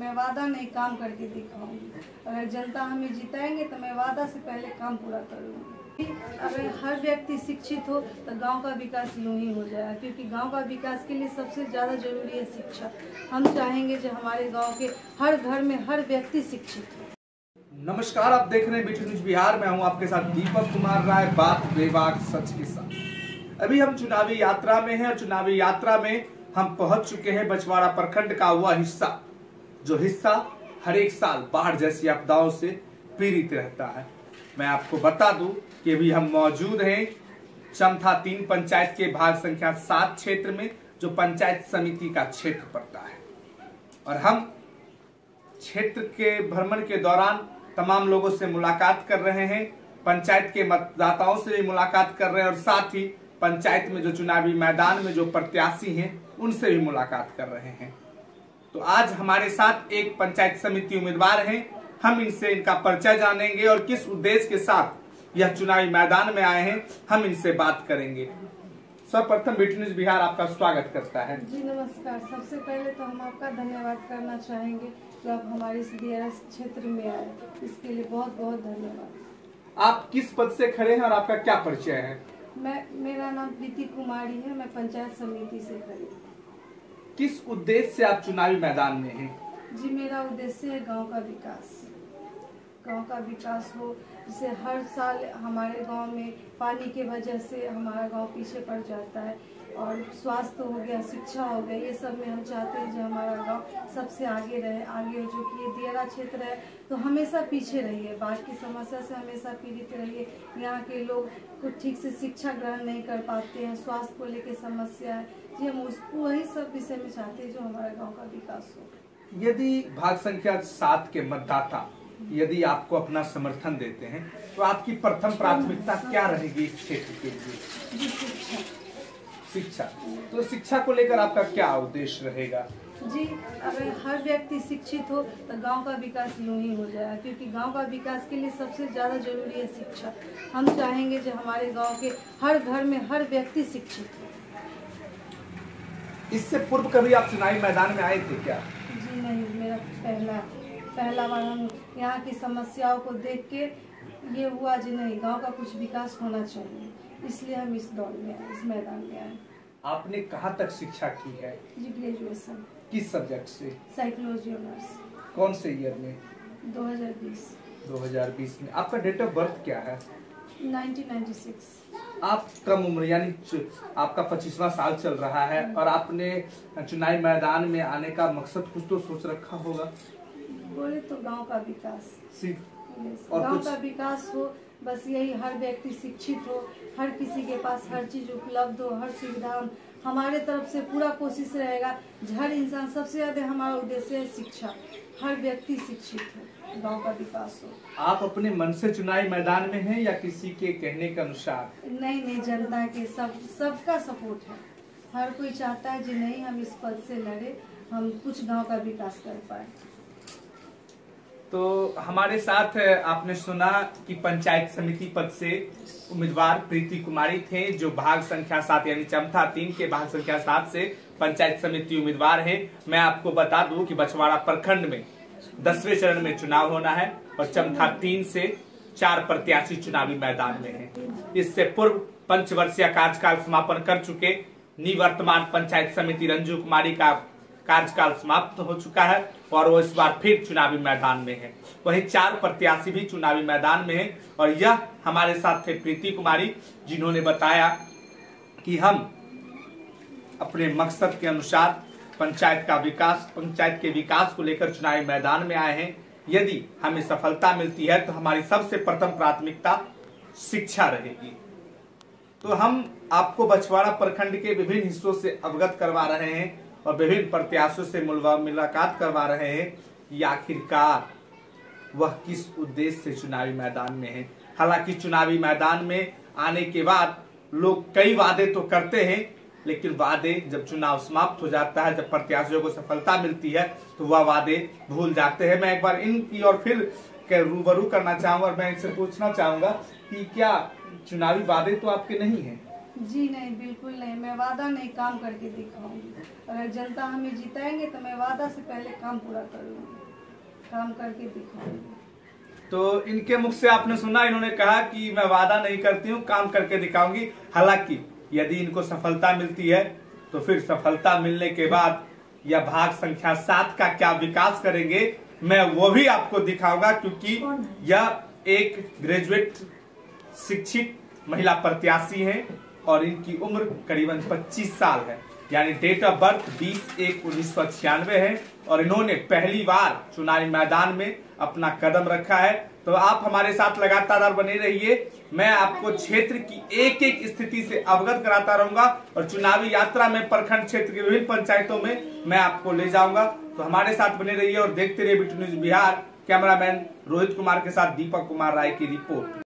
मैं वादा नहीं, काम करके दिखाऊंगी। अगर जनता हमें जिताएंगे तो मैं वादा से पहले काम पूरा करूंगी। अगर हर व्यक्ति शिक्षित हो तो गांव का विकास यूं ही हो जाएगा, क्योंकि गांव का विकास के लिए सबसे ज़्यादा जरूरी है शिक्षा। हम चाहेंगे जो हमारे गांव के हर घर में हर व्यक्ति शिक्षित हो। नमस्कार, आप देख रहे हैं बीटी न्यूज बिहार में। हूँ आपके साथ दीपक कुमार राय, बात बेबाक सच के साथ। अभी हम चुनावी यात्रा में है और चुनावी यात्रा में हम पहुँच चुके हैं बछवाड़ा प्रखंड का हुआ हिस्सा, जो हिस्सा हर एक साल बाढ़ जैसी आपदाओं से पीड़ित रहता है। मैं आपको बता दूं कि अभी हम मौजूद हैं चमथा 3 पंचायत के भाग संख्या 7 क्षेत्र में, जो पंचायत समिति का क्षेत्र पड़ता है। और हम क्षेत्र के भ्रमण के दौरान तमाम लोगों से मुलाकात कर रहे हैं, पंचायत के मतदाताओं से भी मुलाकात कर रहे हैं और साथ ही पंचायत में जो चुनावी मैदान में जो प्रत्याशी हैं उनसे भी मुलाकात कर रहे हैं। तो आज हमारे साथ एक पंचायत समिति उम्मीदवार हैं, हम इनसे इनका परिचय जानेंगे और किस उद्देश्य के साथ यह चुनावी मैदान में आए हैं हम इनसे बात करेंगे। सर्वप्रथम बीटी न्यूज बिहार आपका स्वागत करता है। जी नमस्कार। सबसे पहले तो हम आपका धन्यवाद करना चाहेंगे कि आप हमारे इस DRS क्षेत्र में आए, इसके लिए बहुत बहुत धन्यवाद। आप किस पद से खड़े हैं और आपका क्या परिचय है? मेरा नाम प्रीति कुमारी है, मैं पंचायत समिति से खड़ी हूँ। किस उद्देश्य से आप चुनावी मैदान में हैं? जी मेरा उद्देश्य है गांव का विकास। गांव का विकास हो, जिससे हर साल हमारे गांव में पानी के वजह से हमारा गांव पीछे पड़ जाता है, और स्वास्थ्य हो गया, शिक्षा हो गया, ये सब में हम चाहते हैं जो हमारा गांव सबसे आगे रहे। आगे जो कि ये दियरा क्षेत्र है तो हमेशा पीछे रहिए, बाढ़ की समस्या से हमेशा पीड़ित रहिए। यहाँ के लोग को ठीक से शिक्षा ग्रहण नहीं कर पाते हैं, स्वास्थ्य को लेकर समस्या है जी। हम उसको वही सब विषय में चाहते हैं जो हमारे गाँव का विकास हो। यदि भाग संख्या 7 के मतदाता यदि आपको अपना समर्थन देते हैं तो आपकी प्रथम प्राथमिकता क्या रहेगी इस क्षेत्र के लिए? शिक्षा। तो शिक्षा को लेकर आपका क्या उद्देश्य रहेगा? जी अगर हर व्यक्ति शिक्षित हो तो गांव का विकास यूं ही हो जाएगा, क्योंकि गांव का विकास के लिए सबसे ज़्यादा जरूरी है शिक्षा। हम चाहेंगे जो हमारे गांव के हर घर में हर व्यक्ति शिक्षित हो। इससे पूर्व कभी आप चुनावी मैदान में आए थे क्या? जी नहीं, मेरा पहला बार हम यहाँ की समस्याओं को देख के ये हुआ जी नहीं, गांव का कुछ विकास होना चाहिए, इसलिए हम इस दौर में आए, इस मैदान में आए। आपने कहाँ तक शिक्षा की है? जी ग्रेजुएशन। किस सब्जेक्ट से? Psychology honours. कौन से ईयर में? 2020। 2020 में। आपका डेट ऑफ बर्थ क्या है? 1996। आप कम उम्र यानी आपका 25वां साल चल रहा है और आपने चुनावी मैदान में आने का मकसद कुछ तो सोच रखा होगा? बोले तो गांव का विकास, गांव का विकास हो, बस यही। हर व्यक्ति शिक्षित हो, हर किसी के पास हर चीज उपलब्ध हो, हर सुविधा। हमारे तरफ से पूरा कोशिश रहेगा, हर इंसान, सबसे ज्यादा हमारा उद्देश्य है शिक्षा, हर व्यक्ति शिक्षित हो, गांव का विकास हो। आप अपने मन से चुनावी मैदान में हैं या किसी के कहने के अनुसार? नहीं नहीं, जनता के सबका सपोर्ट है। हर कोई चाहता है जी नहीं हम इस पद से लड़े, हम कुछ गाँव का विकास कर पाए। तो हमारे साथ आपने सुना कि पंचायत समिति पद से उम्मीदवार प्रीति कुमारी थे, जो भाग संख्या 7 यानी चमथा 3 के भाग संख्या 7 से पंचायत समिति उम्मीदवार हैं। मैं आपको बता दूं कि बछवाड़ा प्रखंड में 10वें चरण में चुनाव होना है और चमथा 3 से 4 प्रत्याशी चुनावी मैदान में हैं। इससे पूर्व 5 वर्षीय कार्यकाल समापन कर चुके निवर्तमान पंचायत समिति रंजू कुमारी का कार्यकाल समाप्त हो चुका है और वो इस बार फिर चुनावी मैदान में है। वहीं 4 प्रत्याशी भी चुनावी मैदान में हैं और यह हमारे साथ थे प्रीति कुमारी, जिन्होंने बताया कि हम अपने मकसद के अनुसार पंचायत के विकास को लेकर चुनावी मैदान में आए हैं। यदि हमें सफलता मिलती है तो हमारी सबसे प्रथम प्राथमिकता शिक्षा रहेगी। तो हम आपको बछवाड़ा प्रखंड के विभिन्न हिस्सों से अवगत करवा रहे हैं और विभिन्न प्रत्याशियों से मुलाकात करवा रहे हैं कि आखिरकार वह किस उद्देश्य से चुनावी मैदान में है। हालांकि चुनावी मैदान में आने के बाद लोग कई वादे तो करते हैं, लेकिन वादे जब चुनाव समाप्त हो जाता है, जब प्रत्याशियों को सफलता मिलती है तो वह वादे भूल जाते हैं। मैं एक बार इनकी और फिर रूबरू करना चाहूँगा और मैं इनसे पूछना चाहूँगा कि क्या चुनावी वादे तो आपके नहीं हैं? जी नहीं, बिल्कुल नहीं, मैं वादा नहीं, काम करके दिखाऊंगी। अगर जनता हमें जिताएंगे तो मैं वादा से पहले काम पूरा करूंगी, काम करके दिखाऊंगी। तो इनके मुख से आपने सुना, इन्होंने कहा कि मैं वादा नहीं करती हूं, काम करके दिखाऊंगी। हालांकि यदि इनको सफलता मिलती है तो फिर सफलता मिलने के बाद यह भाग संख्या 7 का क्या विकास करेंगे मैं वो भी आपको दिखाऊंगा, क्योंकि यह एक ग्रेजुएट शिक्षित महिला प्रत्याशी हैं और इनकी उम्र करीबन 25 साल है, यानी डेट ऑफ बर्थ 20-1-1996 है और इन्होंने पहली बार चुनावी मैदान में अपना कदम रखा है। तो आप हमारे साथ लगातार बने रहिए, मैं आपको क्षेत्र की एक एक स्थिति से अवगत कराता रहूंगा और चुनावी यात्रा में प्रखंड क्षेत्र की विभिन्न पंचायतों में मैं आपको ले जाऊंगा। तो हमारे साथ बने रहिए और देखते रहिए BT news Bihar. Cameraman Rohit Kumar के साथ दीपक कुमार राय की रिपोर्ट।